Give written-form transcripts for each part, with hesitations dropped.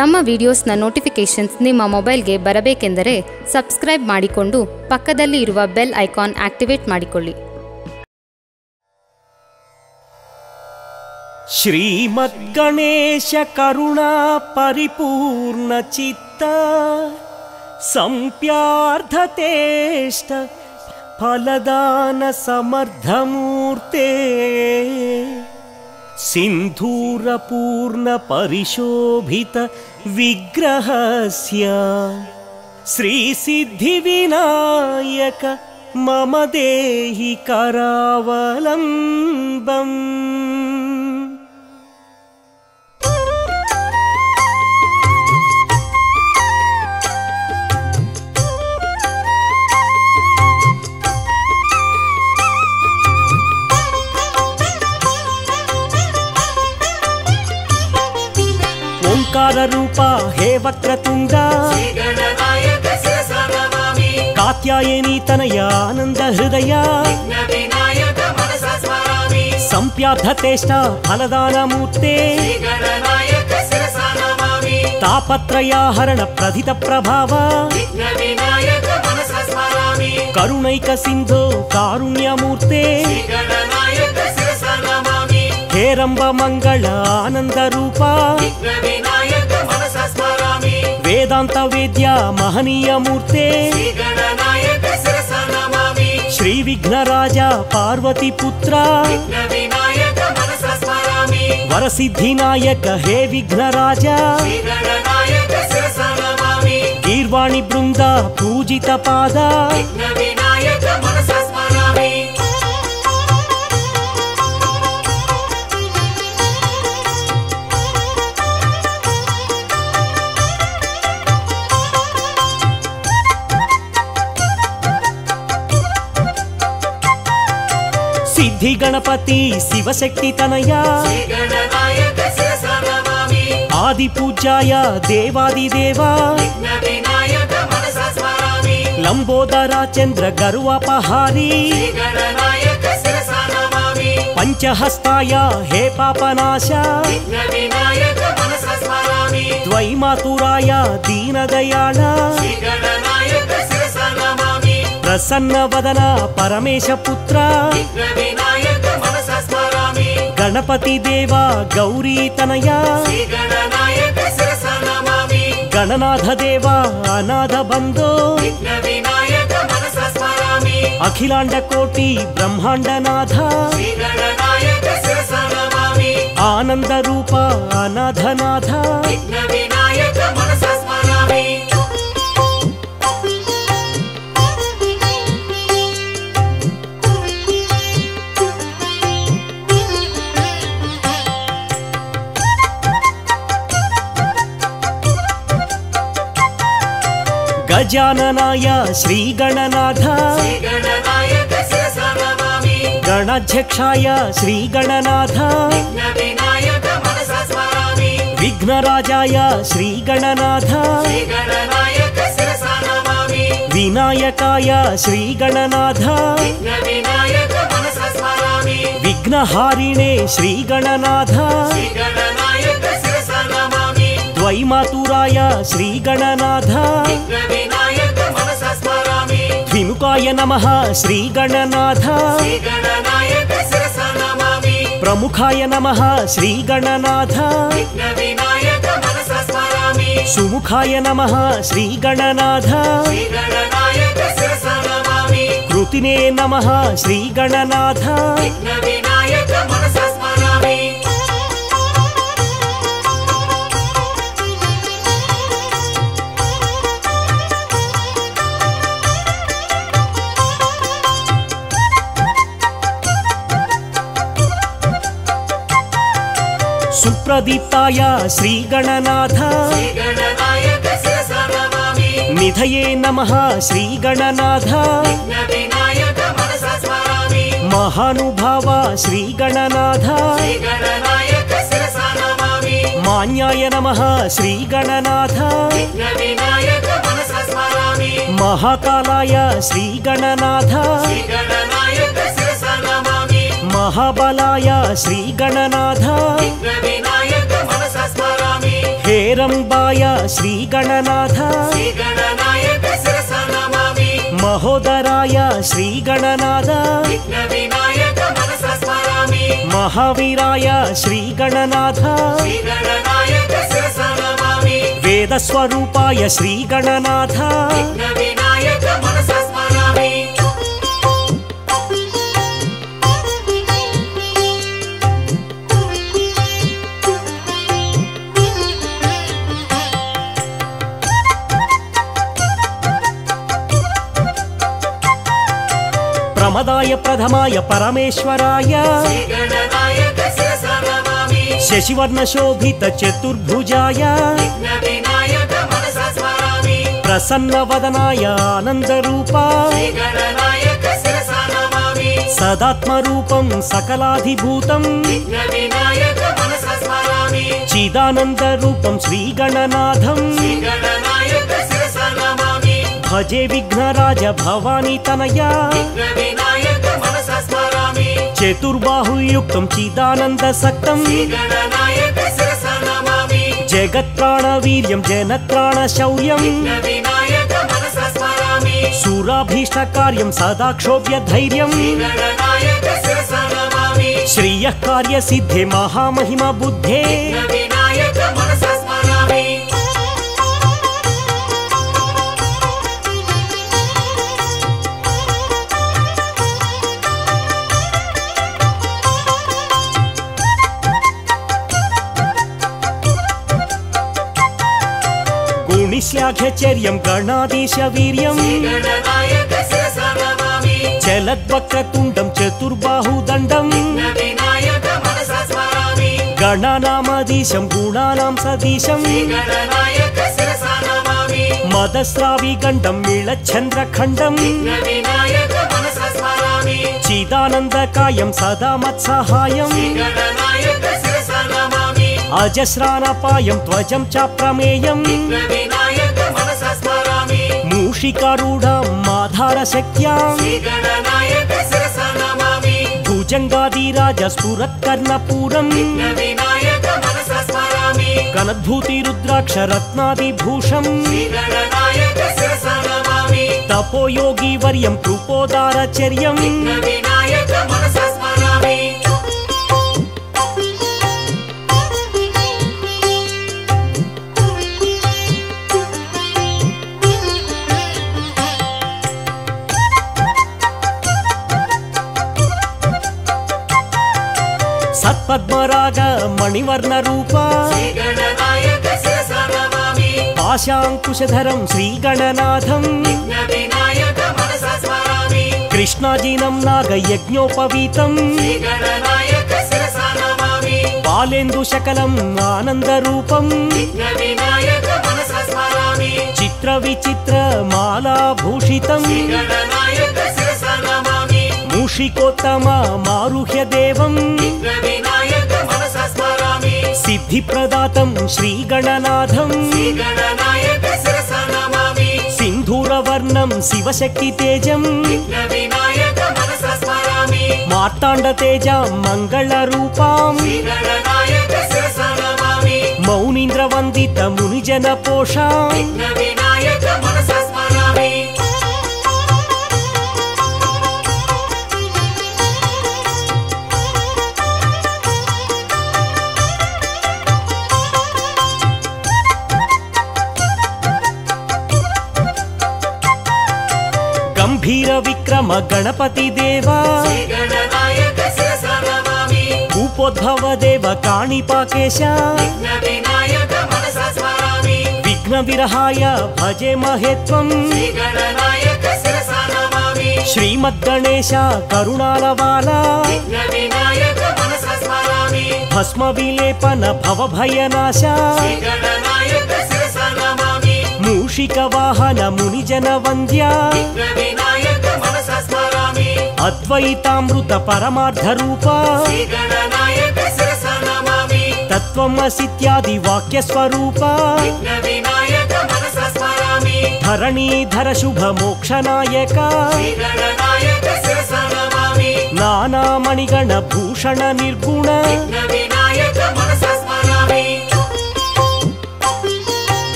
ನಮ್ಮ ವಿಡಿಯೋಸ್ನ ನೋಟಿಫಿಕೇಶನ್ಸ್ ನಿಮ್ಮ ಮೊಬೈಲ್ಗೆ ಬರಬೇಕೆಂದರೆ ಸಬ್ಸ್ಕ್ರೈಬ್ ಮಾಡಿಕೊಂಡು ಪಕ್ಕದಲ್ಲಿ ಇರುವ ಬೆಲ್ ಐಕಾನ್ ಆಕ್ಟಿವೇಟ್ ಮಾಡಿಕೊಳ್ಳಿ. ಶ್ರೀಮದ್ ಗಣೇಶ ಕರುಣಾ ಪರಿಪೂರ್ಣ ಚಿತ್ತ ಸಂಪ್ಯಾರ್ಥತೇಷ್ಟ ಫಲದಾನ ಸಮರ್ಥಮೂರ್ತೆ सिंधूरपूर्ण परिशोभित विग्रहस्य श्रीसिद्धि विनायक मम देहि करावलंबम्. ओंकार रूपा हे वक्रतुंडा कात्यायनी तनयानंद हृदया संप्यार्थतेष्टा फलदानमूर्ते तापत्रयाहरण प्रथित प्रभाव करुणैक सिंधो कारुण्यमूर्ते हेरंब मंगल आनंद रूपा वेदांत वेद्या महनीय मूर्ते श्री विघ्न राजा पार्वती पुत्र वर सिद्धि नायक हे विघ्न राजा गीर्वाणी बृंदा पूजित पादा सिद्धि गणपति शिवशक्ति तनया आदि पूज्याय देवादि देवा लंबोदरा चंद्र गरुवापहारी पंचहस्ताय हे पापनाशा द्वैमातुराय दीनदयाल प्रसन्न वदना परमेश पुत्र गणपति देवा गौरी तनया गणनाथ देवा अनाथ बंधो अखिलांड कोटि ब्रह्मांड नाथ आनंद रूप अनाथनाथ गजाननाय श्री गणनाथ गणाध्यक्षाय श्री गणनाथ विघ्नराजाय श्री गणनाथ विनायकाय श्री गणनाथ विघ्नहारिणे श्री गणनाथ द्वैमातुराय श्री गणनाथ द्विमुखाय नमः श्री गणनाथ प्रमुखाय नमः श्री गणनाथ सुमुखाय नमः श्री गणनाथ कृतिने नमः श्री गणनाथ. सुप्रदीप्ताय श्री गणनाथ निधये नमः श्री गणनाथ महानुभाव श्री गणनाथ मान्याय नमः श्री गणनाथ महाकालाय श्री गणनाथ महाबलाय श्री गणनाथ विनायक मनसा स्मरामि हेरंबाय श्री गणनाथ गणनायक शिरसा नमामि महोदराय श्री गणनाथ विनायक मनसा स्मरामि महावीराय श्री गणनाथ गणनायक शिरसा नमामि वेदस्वरूपाय श्री गणनाथ विनायक मनसा स्मरामि प्रमदाय प्रथमाय परमेश्वराय शशिवर्ण शोभित चतुर्भुजाय प्रसन्न वदनाय आनंद रूपा सदात्मरूपं सकलाधिभूतं चिदानंद रूपं श्री गणनाथं भजे विघ्नराज भवानी तनया विनायक मनसा स्मरामि चतुर्बाहुयुक्तं चिदानंद सक्तं गणनायक शिरसा नमामि जगत्प्राणवीर्यं जनत्राणशौर्यं विनायक मनसा स्मरामि सुराभीष्टकार्यं सदाक्षोभ्यधैर्यं गणनायक शिरसा नमामि श्रियः कार्यसिद्धे महामहिमा बुद्धे विनायक मनसा स्मरामि श्लाघ्यचर्यं गणाधीश वीर्यं गणनायक शिरसा नमामि चलद्वक्रतुण्डं चतुर्बाहुदण्डं विनायक मनसा स्मरामि गणानामधीशं गुणानां सदीशं गणनायक शिरसा नमामि मदस्राविगण्डं नीलचन्द्रखण्डं विनायक मनसा स्मरामि चिदानन्दकायं सदा मत्सहायं गणनायक शिरसा नमामि अजस्रानापायं ध्वजं च प्रमेयं मूषिकारूढां आधारशक्त्यां गणनायक शिरसा नमामि भुजङ्गादिराज स्फुरत्कर्णपूरं विनायक मनसा स्मरामि कनद्भूतिरुद्राक्ष रत्नादिभूषं गणनायक शिरसा नमामि तपोयोगिवर्यं कृपोदारचर्यं विनायक मनसा स्मरामि सत्पद्मराग मणिवर्ण रूपा गणनायक शिरसा नमामि पाशाङ्कुशधरं श्री गणनाथं विनायक मनसा स्मरामि कृष्णाजिनं नागयज्ञोपवीतं गणनायक शिरसा नमामि बालेन्दुशकलं आनन्दरूपं विनायक मनसा स्मरामि चित्रविचित्रमालाभूषितं गणनायक शिरसा नमामि मूषिकोत्तमा मारुह्य देवं विनायक मनसा स्मरामि सिद्धिप्रदातं श्री गणनाथं गणनायक शिरसा नमामि सिन्धूरवर्णं शिवशक्तितेजं विनायक मनसा स्मरामि मार्ताण्डतेजां मङ्गलरूपां गणनायक शिरसा नमामि मौनीन्द्रवन्दितं मुनिजनपोषां विनायक मनसा स्मरामि गंभीर विक्रम गणपति देवा गणनायक शिरसा नमामि भूपोद्भव देव काणिपाकेश विनायक मनसा स्मरामि विघ्न विरहाय भजे महेत्वं गणनायक शिरसा नमामि श्रीमद्गणेश करुणालवाला विनायक मनसा स्मरामि भस्म विलेपन भवभयनाश गणनायक शिरसा नमामि मूषिक वाहन मुनिजन वन्द्या विनायक मनसा स्मरामि अद्वैतामृत परमार्थ रूपा गणनायक शिरसा नमामि तत्त्वमसित्यादि वाक्यस्वरूपा विनायक मनसा स्मरामि धरणीधर शुभ मोक्षनायका गणनायक शिरसा नमामि नानामणिगण ज्ञान भूषण निर्गुण विनायक मनसा स्मरामि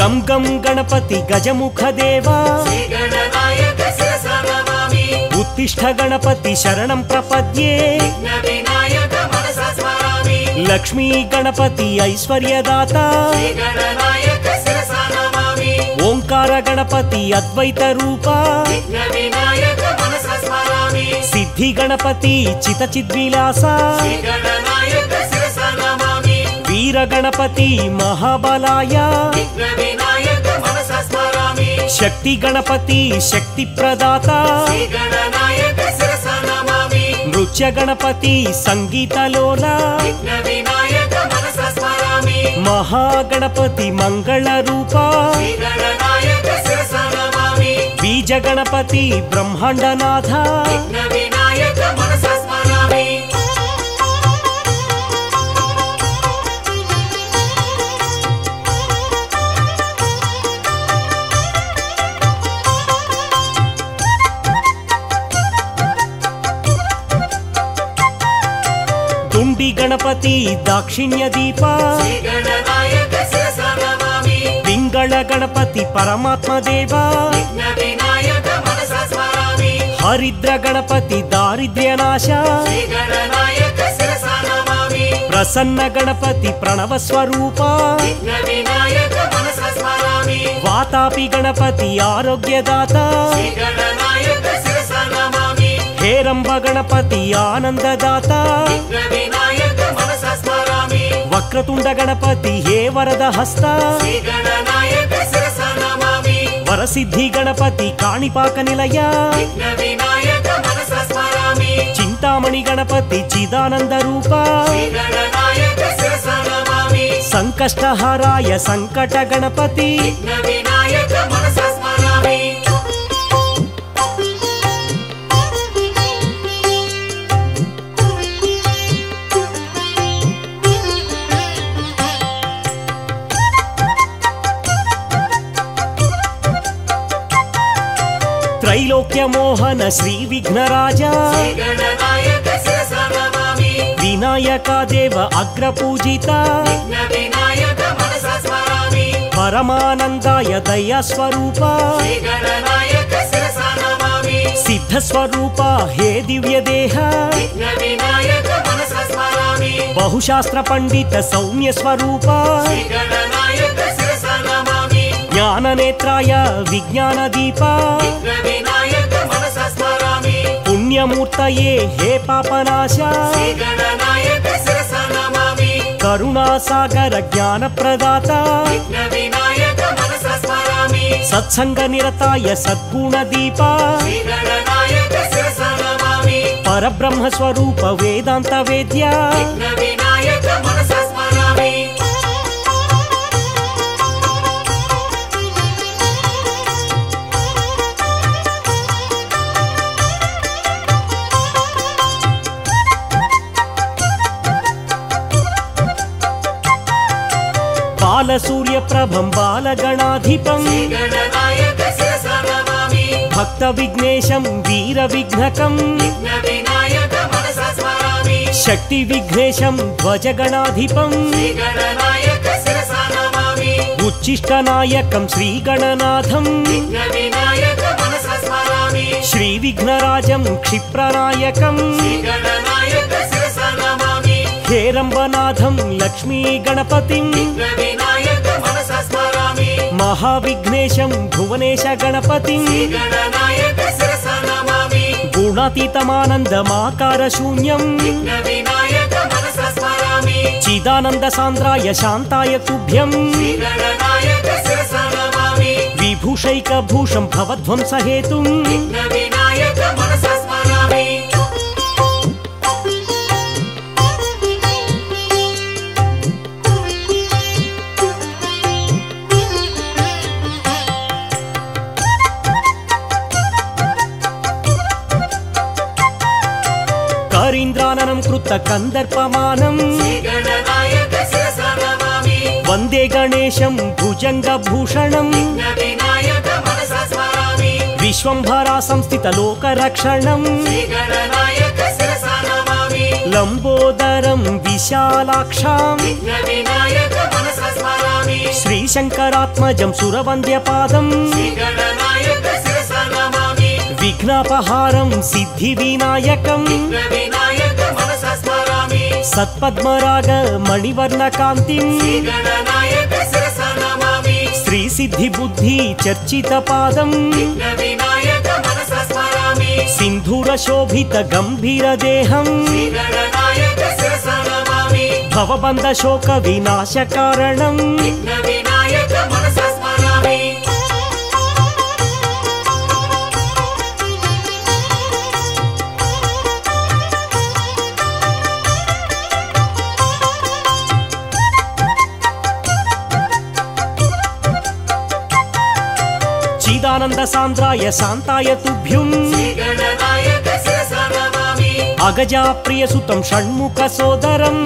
गम गम गणपति गजमुख देवा उत्तिष्ठ गणपति शरणं प्रपद्ये विनायक मनसा स्मरामि लक्ष्मी गणपति ऐश्वर्यदाता गणनायक शिरसा नमामि ओंकार गणपति अद्वैत रूपा विनायक मनसा स्मरामि सिद्धि गणपति चितचिद्विलासा गणनायक शिरसा नमामि वीर गणपति महाबलाय विनायक मनसा स्मरामि शक्ति गणपति शक्ति प्रदाता नृत्य गणपति संगीत लोला विनायक मनसा स्मरामि महा गणपति मंगल रूपा विनायक शिरसा नमामि बीज गणपति ब्रह्मांडनाथ विनायक मनसा स्मरामि गणपति दाक्षिण्य दीप गणनायक शिरसा नमामि पिंगल गणपति परमात्मा देवा विनायक मनसा स्मरामि हरिद्र गणपति दारिद्र्यनाश गणनायक शिरसा नमामि प्रसन्न गणपति प्रणव स्वरूप विनायक मनसा स्मरामि वातापि गणपति आरोग्यदाता गणनायक शिरसा नमामि हेरंब गणपति आनंददाता वक्रतुंड गणपति हे वरद हस्त गणनायक शिरसा नमामि वरसिद्धि गणपति काणिपाक निलय विनायक मनसा स्मरामि चिंतामणि गणपति चिदानंद रूप गणनायक शिरसा नमामि संकष्टहराय संकट गणपति विनायक मनसा स्मरामि त्रैलोक्य मोहन श्री विघ्नराज गणनायक शिरसा नमामि विनायका देव अग्रपूजिता विनायक मनसा स्मरामि परमानंदाय दया स्वरूप गणनायक शिरसा नमामि सिद्ध स्वरूप हे दिव्य देह विनायक मनसा स्मरामि बहुशास्त्र पंडित सौम्य स्वरूप गणनायक शिरसा नमामि ज्ञान नेत्राय विज्ञान दीप पुण्यमूर्तये हे पापनाश गणनायक शिरसा नमामि करुणासागर ज्ञान प्रदाता विनायक मनसा स्मरामि सत्संग निरताय सद्गुण दीप गणनायक शिरसा नमामि परब्रह्म स्वरूप वेदांत वेद्या विनायक मनसा स्मरामि बाल सूर्य प्रभं बाल गणाधिपं गणनायक शिरसा नमामि भक्त विघ्नेशं वीर विघ्नकं विनायक मनसा स्मरामि शक्ति विघ्नेशं ध्वज गणाधिपं गणनायक शिरसा नमामि उच्छिष्ट नायकं श्री गणनाथं विनायक मनसा स्मरामि श्री विघ्नराजं क्षिप्रनायकं गणनायक शिरसा नमामि हेरंबनाथं लक्ष्मी गणपतिं महाविघ्नेशं भुवनेश गणपतिं गणनायक शिरसा नमामि गुणातीतमानन्दमाकार शून्यं विनायक मनसा स्मरामि चिदानंद सांद्राय शांताय तुभ्यं गणनायक शिरसा नमामि विभूषैक भूषं भवध्वंस हेतुं विनायक मनसा स्मरामि हरीन्द्राननं कृत कंदर्पमानं वंदे गणेशं भुजंगभूषणं विश्वंभरा संस्थित लोकरक्षणं लंबोदरं विशालाक्षां श्रीशंकरात्मजं सुरवंद्यपादं विघ्नापहारं सिद्धिविनायकं सत्पद्मराग मणिवर्णकान्तिं श्री सिद्धि बुद्धि चर्चित पादं सिंधूर शोभित गंभीर देहं भवबंध शोक विनाश कारणं चिदानंद सांद्राय शांताय तुभ्युं अगजा प्रिय सुतं षण्मुख सोदरं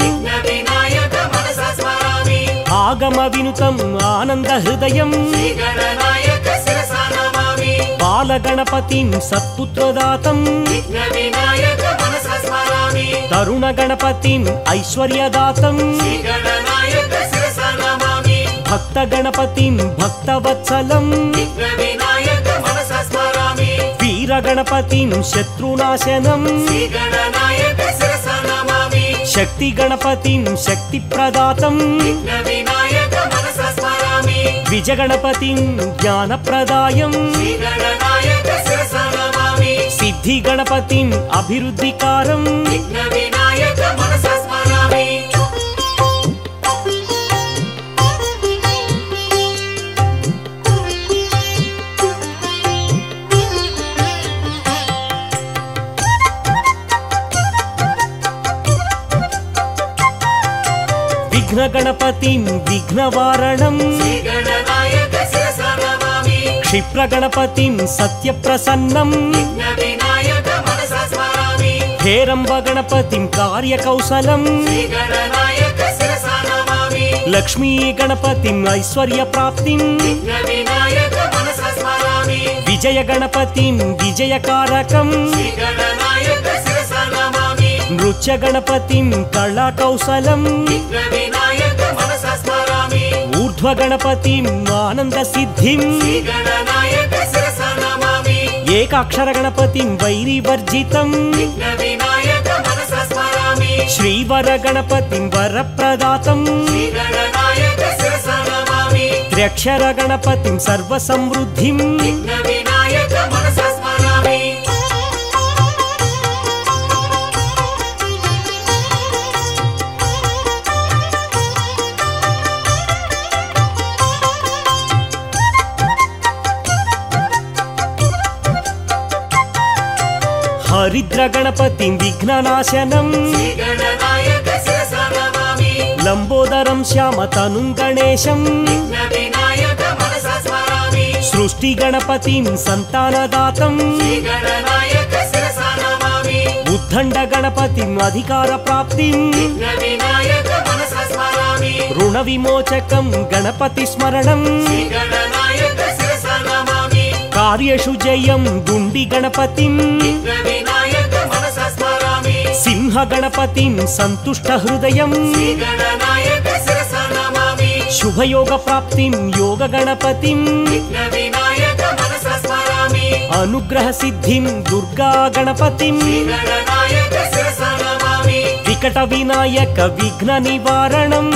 आगम विनुतं आनंद हृदयं बाल गणपतिं सत्पुत्रदातं तरुण गणपतिं ऐश्वर्यदातं भक्त गणपतिं भक्तवत्सलं वीर गणपतिं शत्रुनाशनं शक्ति गणपतिं शक्ति प्रदातं विजय गणपतिं ज्ञान प्रदायं सिद्धि गणपतिं अभिरुद्धिकारं विघ्न गणपतिं विघ्नवारणं क्षिप्र गणपतिं सत्यप्रसन्नं हेरंब गणपतिं कार्यकौशलं लक्ष्मी गणपतिं ऐश्वर्यप्राप्तिं विजय गणपतिं विजयकारकं नृत्य गणपतिं कलाकौशलं ऊर्ध्व गणपतिं आनंद सिद्धिं एकाक्षर गणपतिं वैरिवर्जितं श्रीवर गणपतिं वरप्रदातं त्र्यक्षर गणपतिं सर्वसमृद्धिं हरिद्र गणपतिं विघ्ननाशनं लंबोदरं श्यामतनुं गणेशं सृष्टि गणपतिं संतानदातं उद्दण्ड गणपतिं अधिकारप्राप्तिं ऋण विमोचकं गणपति स्मरणं कार्येषु जयं गुंडी गणपतिं सिंह गणपतिं संतुष्ट हृदयं शुभयोग प्राप्तिं योग गणपतिं अनुग्रह सिद्धिं दुर्गा गणपतिं विकट विनायक विघ्न निवारणं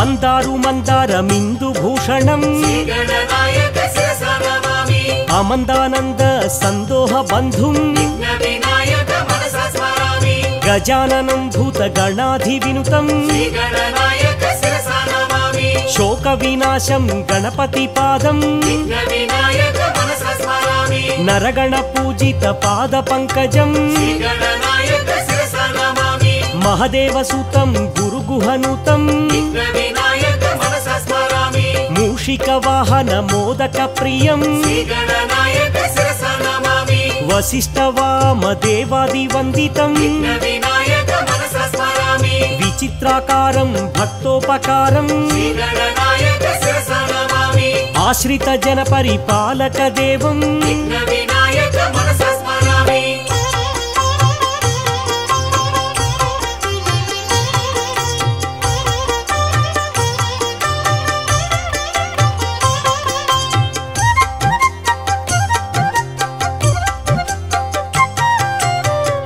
मंदारु मंदारमिंदुभूषणं अमंदानंद संदोह बंधुं गजाननं भूत गणाधि विनुतं शोक विनाशं गणपति पादं विघ्न विनायक मनसा स्मरामि नरगण पूजित पाद पंकजं श्री गणनायक शिरसा नमामि महादेव सुतं गुरु गुहनुतं विघ्न विनायक मनसा स्मरामि मूषिक वाहन मोदक प्रियं श्री गणनायक शिरसा नमामि वसिष्ठ वाम देवादि वंदितं विघ्न विनायक मनसा स्मरामि विचित्राकारं भक्तोपकारं श्री गणनायक शिरसा नमामि आश्रित जन परिपालक देवं विघ्न विनायक मनसा स्मरामि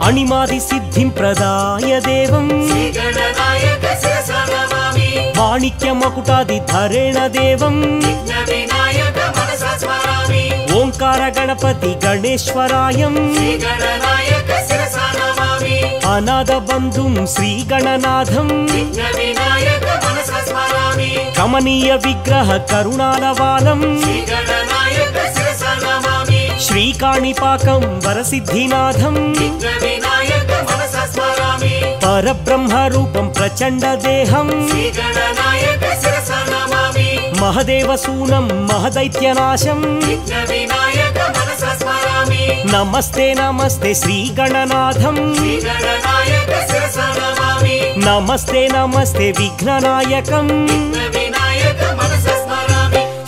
अणिमादि सिद्धिं प्रदाय देवं श्री गणनायक शिरसा नमामि माणिक्य मकुटादि धरेण देवं विघ्न विनायक मनसा स्मरामि ओंकार गणपति गणेश्वरायं श्री गणनायक शिरसा नमामि अनाद बंधुं श्री गणनाथं विघ्न विनायक मनसा स्मरामि कमनीय विग्रह करुणालवालं श्री गणनायक शिरसा नमामि श्रीकाणिपाकं वरसिद्धिनाथं विघ्न विनायक मनसा स्मरामि परब्रह्म रूपं प्रचंड देहं श्री गणनायक शिरसा नमामि महदेव सूनं महदैत्यनाशं विघ्न विनायक मनसा स्मरामि नमस्ते नमस्ते श्री गणनाथं श्री गणनायक शिरसा नमामि नमस्ते नमस्ते विघ्ननायकं विघ्न विनायक मनसा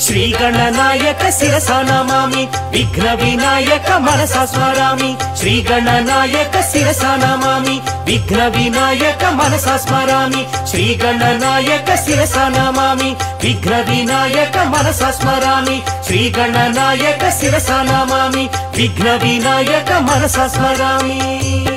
श्री गणनायक शिरसा नमामि विघ्न विनायक मनसा स्मरामि श्री गणनायक शिरसा नमामि विघ्न विनायक मनसा स्मरामि श्री गणनायक शिरसा नमामि विघ्न विनायक मनसा स्मरामि श्री गणनायक शिरसा नमामि विघ्न विनायक मनसा स्मरामि।